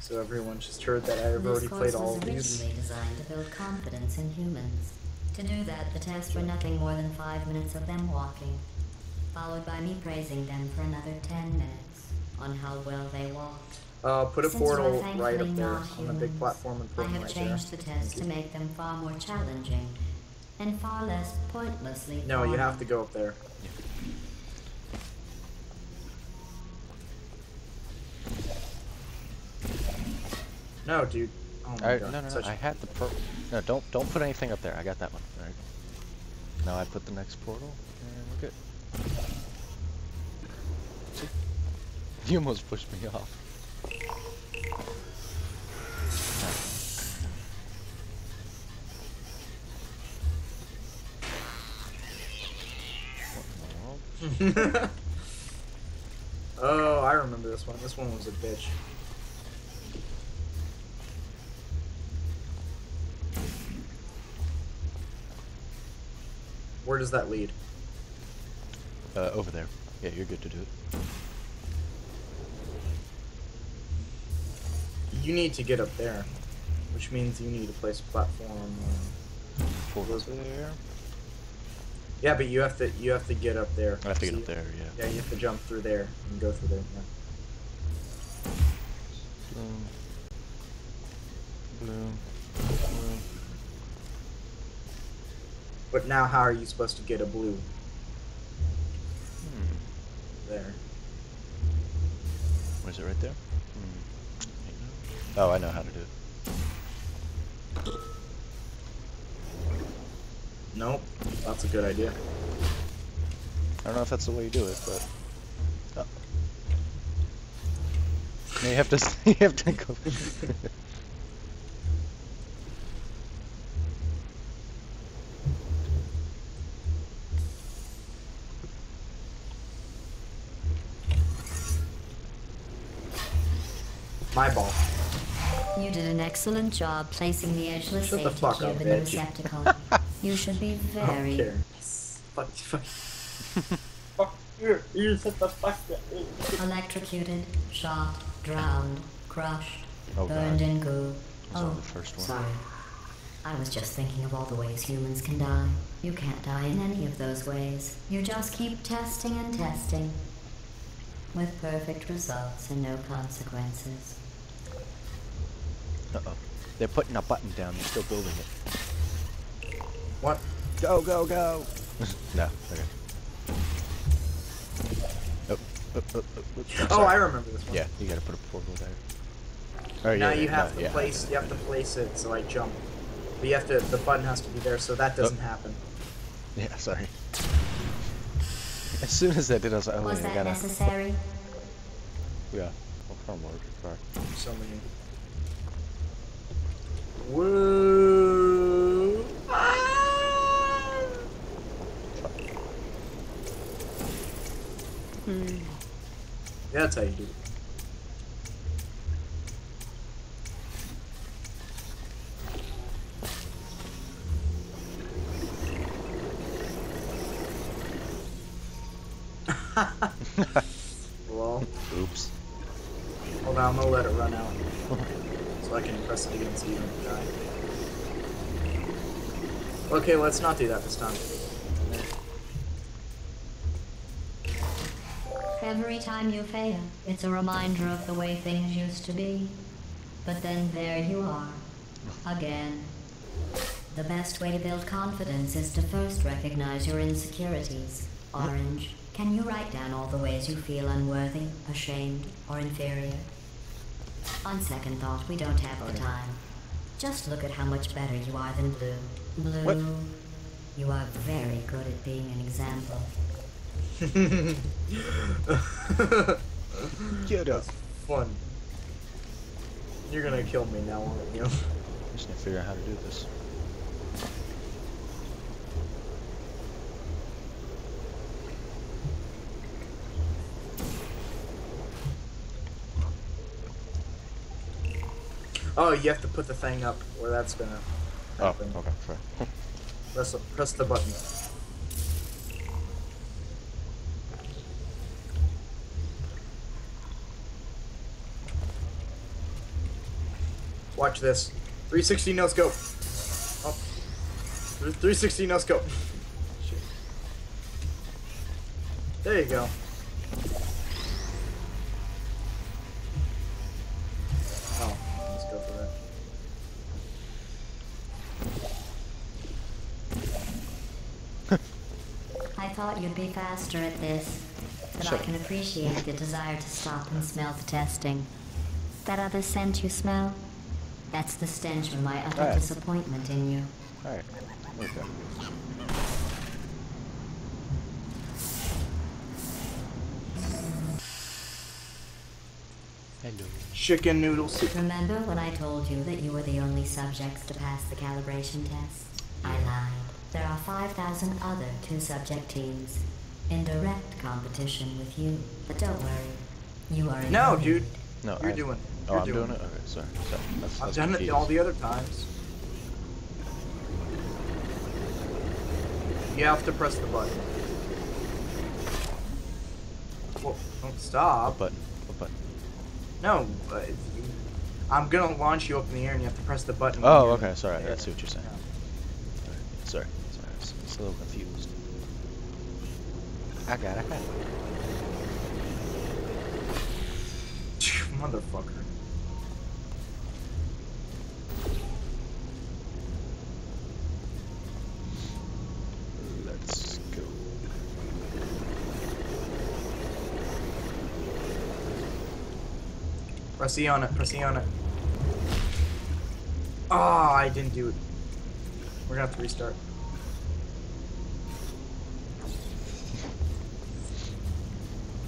So everyone just heard that I've already played all of these. This course was originally designed to build confidence in humans. To do that, the tests were nothing more than 5 minutes of them walking, followed by me praising them for another 10 minutes on how well they walked. Put a portal right up there on the big platform and put them right there. I have changed the tests to make them far more challenging and far less pointlessly. No, you have to go up there. No, dude. Oh my God. No, no, no. I had the portal. No, don't put anything up there. I got that one. All right. Now I put the next portal, and we're good. You almost pushed me off. What in the world? Oh, I remember this one. This one was a bitch. Where does that lead? Over there. Yeah, you're good to do it. You need to get up there, which means you need to place a platform. Over there. Yeah, but you have to get up there. I have to get up there. Yeah. Yeah, you have to jump through there and go through there. Yeah. Blue. But now, how are you supposed to get a blue? There. What is it right there? Oh, I know how to do it. Nope, that's a good idea. I don't know if that's the way you do it, but oh. No, you have to go. My ball. You did an excellent job placing the edgeless safety cube in the receptacle. You should be very... Fuck you. You said the fuck that. Electrocuted, shot, drowned, crushed, burned in goo. Oh, the first one. Sorry. I was just thinking of all the ways humans can die. You can't die in any of those ways. You just keep testing and testing. With perfect results and no consequences. Uh-oh. They're putting a button down. They're still building it. What? Go, go, go! No. Okay. Oh, I remember this one. Yeah, you gotta put a portal there. Oh, now yeah, you have to place it so I jump. But you have to, the button has to be there, so that doesn't happen. Yeah, sorry. As soon as that did, I was like, oh, was that necessary? Yeah. Well, come on, sorry. So many. Woo! Ah! That's how you do it. Well, oops. Hold on, I'm gonna let it run out. So I can press it again so you don't die. Okay, let's not do that this time. Every time you fail, it's a reminder of the way things used to be. But then there you are. Again. The best way to build confidence is to first recognize your insecurities. Orange, can you write down all the ways you feel unworthy, ashamed, or inferior? On second thought, we don't have the time. Just look at how much better you are than Blue. Blue, what? You are very good at being an example. Get up. That's fun. You're gonna kill me now, aren't you? I'm just gonna figure out how to do this. Oh, you have to put the thing up, or that's gonna happen. Oh, okay, sure. Press the button. Watch this. 360 no scope. Oh. 360 no scope. Shit. There you go. Oh, let's go for that. I thought you'd be faster at this, but sure. I can appreciate the desire to stop and smell the testing. That other scent you smell? That's the stench from my utter disappointment in you. Alright. Okay. Hello. Chicken noodles. Remember when I told you that you were the only subjects to pass the calibration test? I lied. There are 5,000 other two-subject teams in direct competition with you. But don't worry. You are in No, dude. No, you're doing it. Oh, I'm doing it? Okay, sorry. I've done it all the other times. You have to press the button. Whoa, don't stop. What button? What button? No, but I'm gonna launch you up in the air and you have to press the button. Oh, okay, sorry. I see what you're saying. Yeah. Sorry, sorry. I'm just a little confused. I got it. Motherfucker. Let's go. Press E on it, press E on it. Oh, I didn't do it. We're gonna have to restart.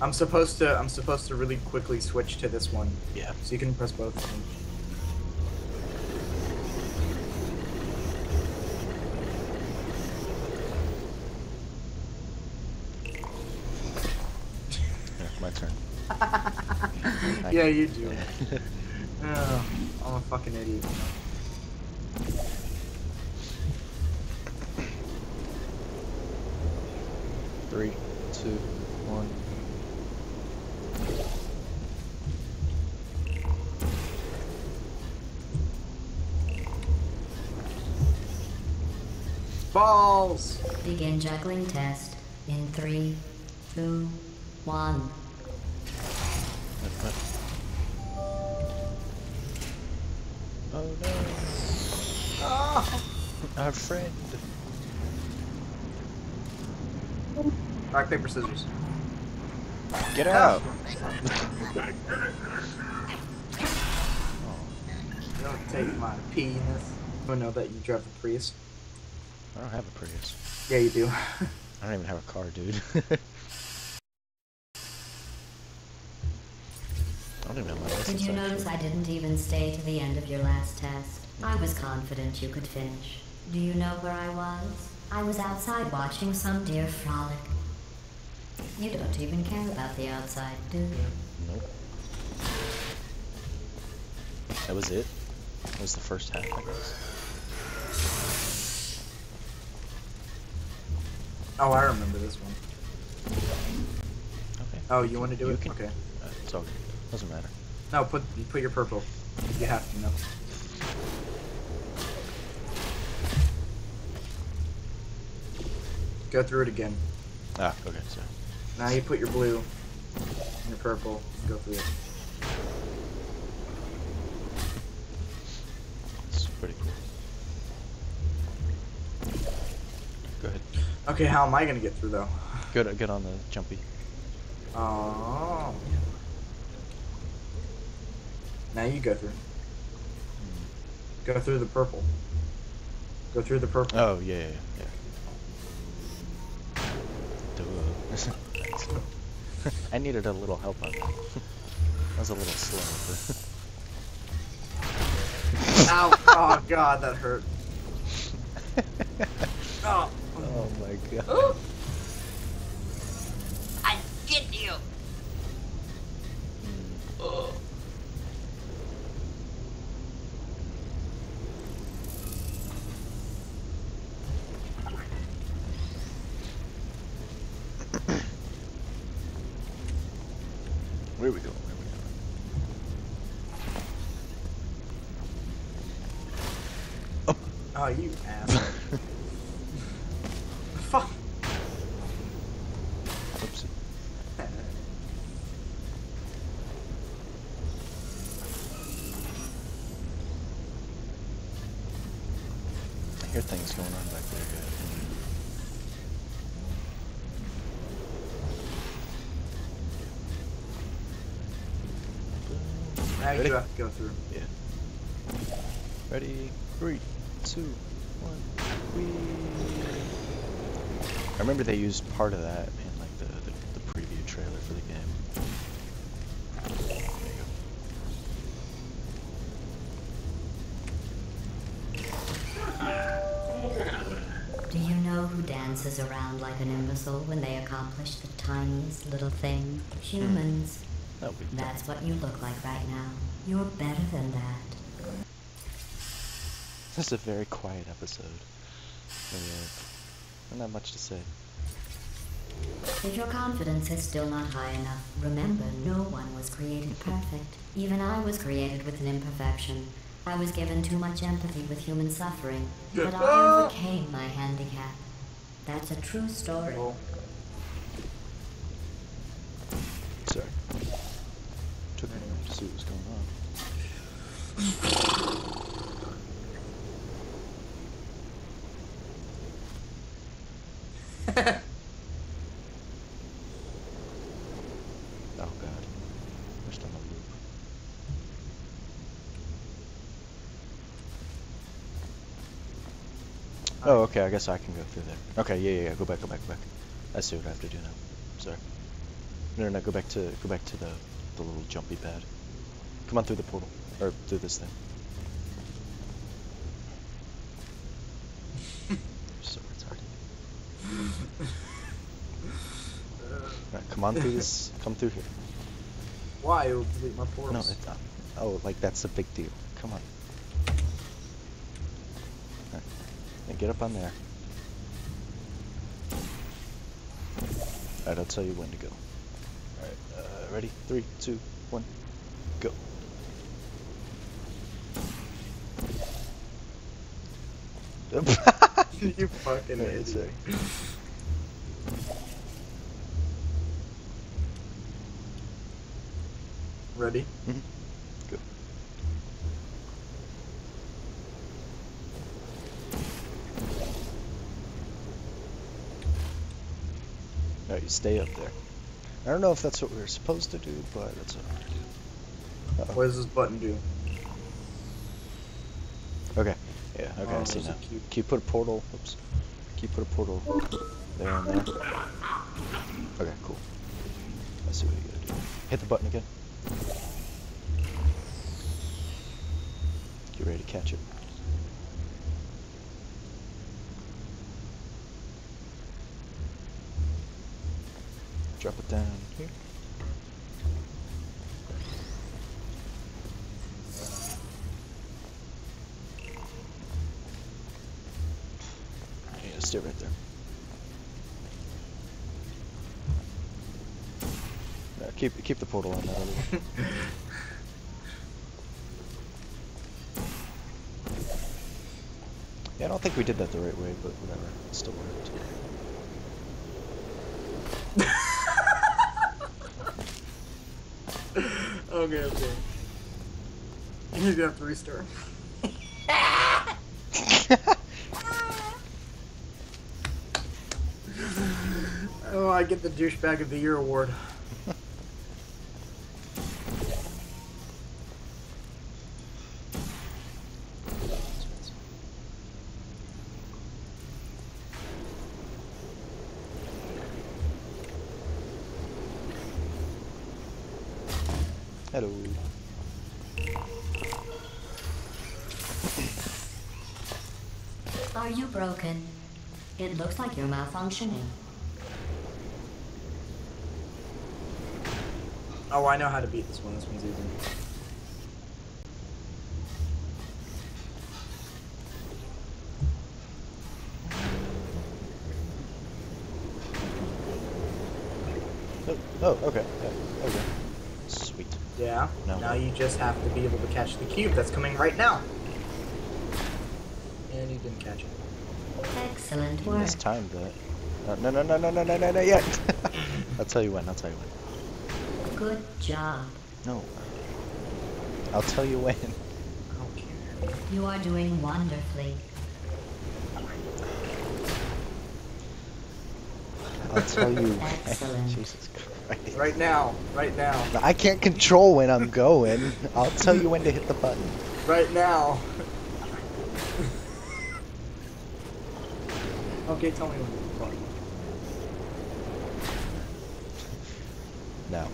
I'm supposed to really quickly switch to this one. Yeah. So you can press both of them. My turn. Yeah, you do. Oh, I'm a fucking idiot. Three, two, one. Balls! Begin juggling test in 3, 2, 1. Oh no! Oh! Our friend. Rock, paper, scissors. Get out! Don't take my penis. I know that you drive a Prius. I don't have a Prius. Yeah, you do. I don't even have a car, dude. I don't even have my license. Did you notice I didn't even stay to the end of your last test? I was confident you could finish. Do you know where I was? I was outside watching some deer frolic. You don't even care about the outside, do you? Nope. That was it? That was the first half, I guess. Oh, I remember this one. Okay. Oh, you want to do it? Can. Okay. It's okay. Doesn't matter. No, put your purple. You have to know. Go through it again. Ah, okay. So. Now you put your blue and your purple. And go through it. It's pretty cool. Go ahead. Okay, how am I gonna get through though? Good on the jumpy. Oh. Now you go through. Go through the purple. Go through the purple. Oh yeah. Duh. I needed a little help on that. I was a little slow. Ow! Oh god, that hurt. Oh. Oh my god. Ooh. I get you! Oh. Where we go? Oh, you asshole. Fuck. Oops. I hear things going on back there, guys. Now you have to go through. Yeah. Ready? 3, 2, 1. Whee! I remember they used part of that in like the preview trailer for the game. There you go. Do you know who dances around like an imbecile when they accomplish the tiniest little thing? Humans. That's what you look like right now. You're better than that. This is a very quiet episode. Not much to say. If your confidence is still not high enough, remember no one was created perfect. Even I was created with an imperfection. I was given too much empathy with human suffering, but I overcame my handicap. That's a true story. Oh. Sorry. Took me to see what was going on. Oh god. We're still on a loop. Oh, okay, I guess I can go through there. Okay, yeah, go back. I see what I have to do now. Sorry. No, go back to the little jumpy pad. Come on through the portal, or through this thing. So retarded. Alright, come on through this. Come through here. Why? It'll delete my portals. No, it's not. Oh, like that's a big deal. Come on. Alright, now get up on there. Alright, I'll tell you when to go. Ready? 3, 2, 1, go. You fucking idiot. Ready? Mm-hmm. Go. All right, you stay up there. I don't know if that's what we were supposed to do, but that's what we're gonna do. What does this button do? Okay. Yeah, okay, I see now. Can you put a portal? Oops. Can you put a portal there and there? Okay, cool. I see what you gotta do. Hit the button again. Get ready to catch it. Drop it down here. Yeah, stay right there. No, keep the portal on that other one. Yeah, I don't think we did that the right way, but whatever, it still worked. Okay. You're gonna have to restart. Oh, I get the douchebag of the year award. Hello. Are you broken? It looks like you're malfunctioning. Oh, I know how to beat this one. This one's easy. Oh, okay. Yeah, okay. Sweet. Yeah. No. Now you just have to be able to catch the cube that's coming right now. And he didn't catch it. Excellent work. It's timed that. No, not yet. I'll tell you when. Good job. No. I'll tell you when. Okay. You are doing wonderfully. I'll tell you when. Excellent. Jesus Christ. Right now. I can't control when I'm going. I'll tell you when to hit the button. Right now. Okay, tell me when to hit the button. No.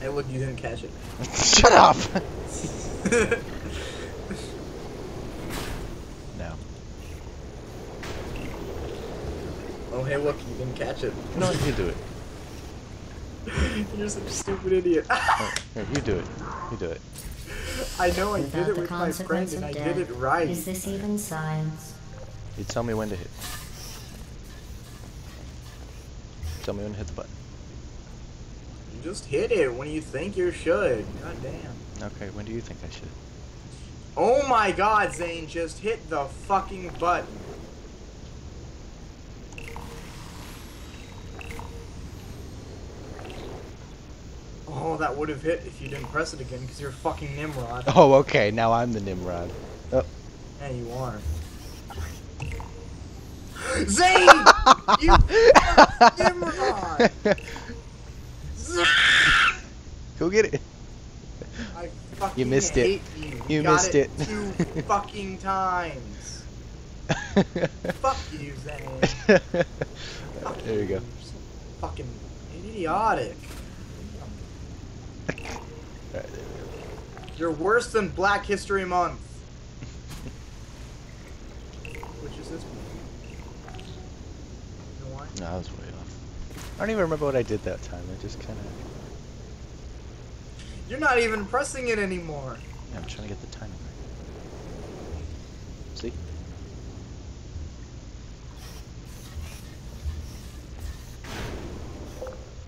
Hey, look, you didn't catch it. Shut up! Oh, hey, look, you didn't catch it. No, you do it. You're such a stupid idiot. Oh, here, you do it. I know I did it with my friend and I did it right. Is this even science? You tell me when to hit. Tell me when to hit the button. You just hit it when you think you should. God damn. Okay, when do you think I should? Oh my god, Zane, just hit the fucking button. Oh, that would have hit if you didn't press it again, because you're fucking Nimrod. Oh, okay, now I'm the Nimrod. Oh. Yeah, you are. Zane! You Nimrod! Zane! Go get it. I fucking You missed it. Two fucking times. Fuck you, Zane. Fuck there you go. You're so fucking idiotic. Right, there we go. You're worse than Black History Month. Which is this one. You know why? No, I was way off. I don't even remember what I did that time. I just kind of... You're not even pressing it anymore. Yeah, I'm trying to get the timing right. See?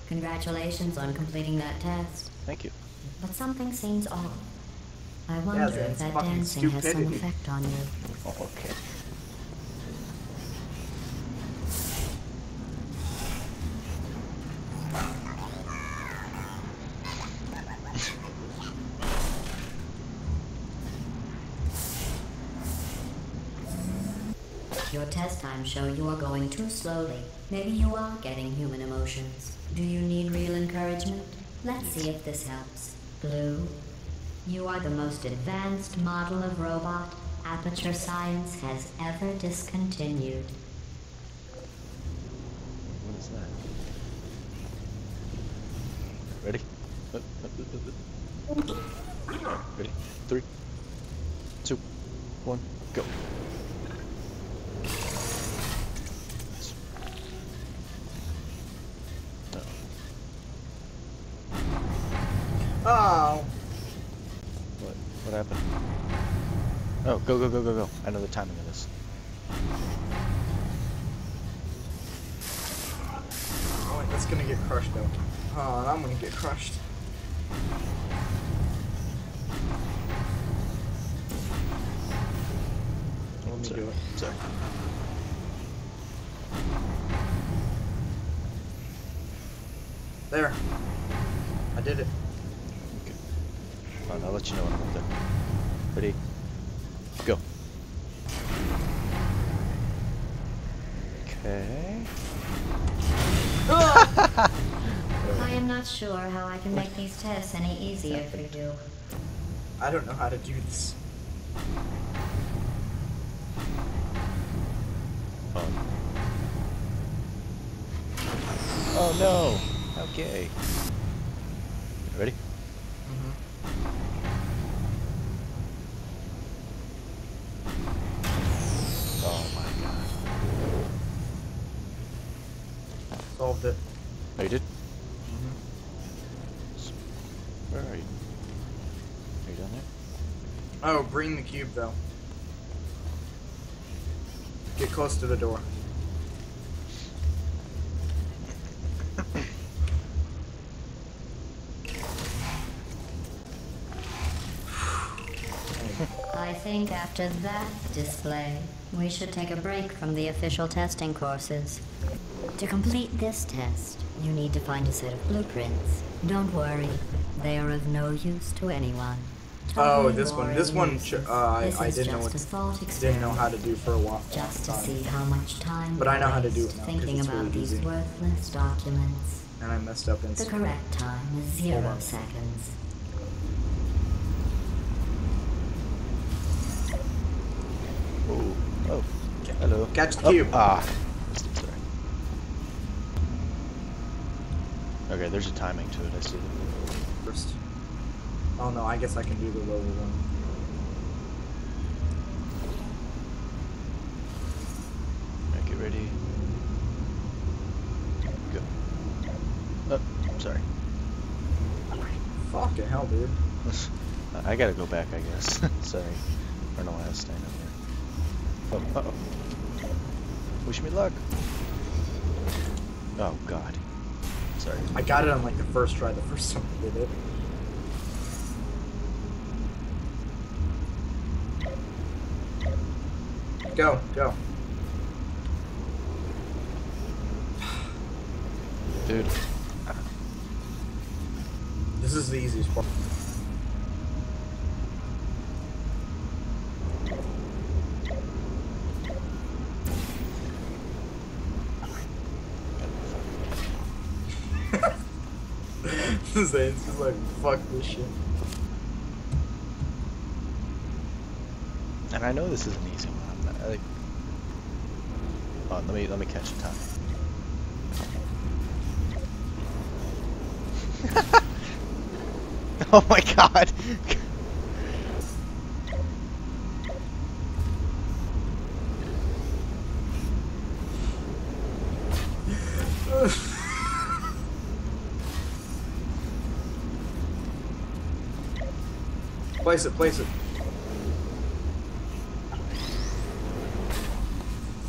Congratulations on completing that test. Thank you. But something seems off. I wonder if that dancing has some effect on you. Oh, okay. Your test times show you are going too slowly. Maybe you are getting human emotions. Do you need real encouragement? Let's see if this helps. Blue, you are the most advanced model of robot Aperture Science has ever discontinued. What is that? Ready? Ready? 3, 2, 1, go. Oh. What happened? Oh, go. I know the timing of this. Oh, wait, that's gonna get crushed though. Oh, I'm gonna get crushed. Let me do it. Sorry. There. I did it. I'll let you know when I'm up there. Ready? Go. Okay. I am not sure how I can make these tests any easier for you. I don't know how to do this. Oh no. Okay. Ready? Solved it. Oh, you did? Mm-hmm. So, where are you? Are you down there? Oh, bring the cube though. Get close to the door. I think after that display, we should take a break from the official testing courses. To complete this test, you need to find a set of blueprints. Don't worry, they are of no use to anyone. Oh, this one. This one, I didn't know how to do for a while. Just to see how much time. But I know how to do it now. Thinking about these worthless documents. And I messed up in the correct time is 0 seconds. Oh, oh, hello. Catch the cube. Ah. Sorry. Okay, there's a timing to it. I see. First. Oh no, I guess I can do the lower one. Alright, get ready. Go. Oh, sorry. Fucking hell, dude. I gotta go back, I guess. Sorry. I don't know why I was standing up there. Oh, uh-oh. Wish me luck. Oh, God. Sorry. I got it on like the first try, the first time I did it. Go, go. Dude. This is the easiest part. Zane's just like, fuck this shit. And I know this is an easy one. Like, oh, let me catch the time. Oh my God! Place it, place it.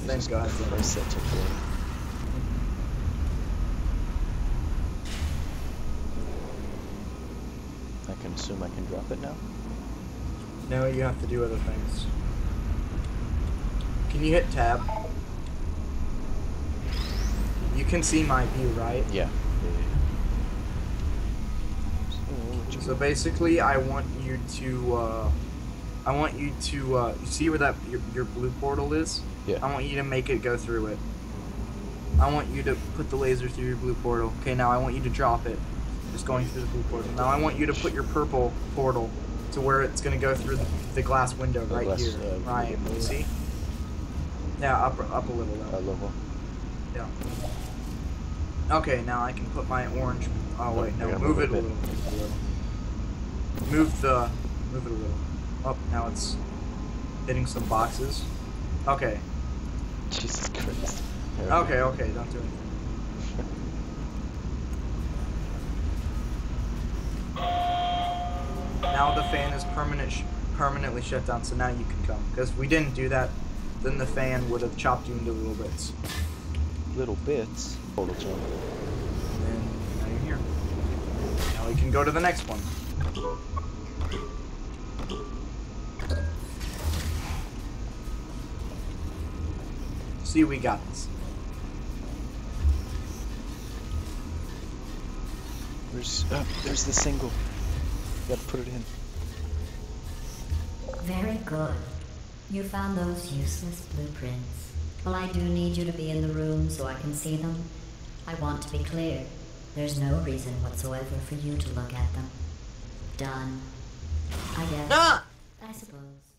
Thank God that I set to play. I can assume I can drop it now? No, you have to do other things. Can you hit tab? You can see my view, right? Yeah. So basically, I want you to see where that your blue portal is? Yeah. I want you to make it go through it. I want you to put the laser through your blue portal. Okay, now I want you to drop it. Just going through the blue portal. Now I want you to put your purple portal to where it's going to go through the glass window right here. Right, see? Yeah, up a little though. A level. Yeah. Okay, now I can put my orange... Oh wait, no, move it a little. Move it a little. Up, now it's hitting some boxes. Okay. Jesus Christ. Okay, okay, don't do anything. Now the fan is permanently shut down, so now you can come. Because if we didn't do that, then the fan would have chopped you into little bits. Little bits? Hold it, John. And now you're here. Now we can go to the next one. See, we got this. There's the single. Gotta put it in. Very good. You found those useless blueprints. Well, I do need you to be in the room so I can see them. I want to be clear. There's no reason whatsoever for you to look at them. Done. I guess. Ah! I suppose.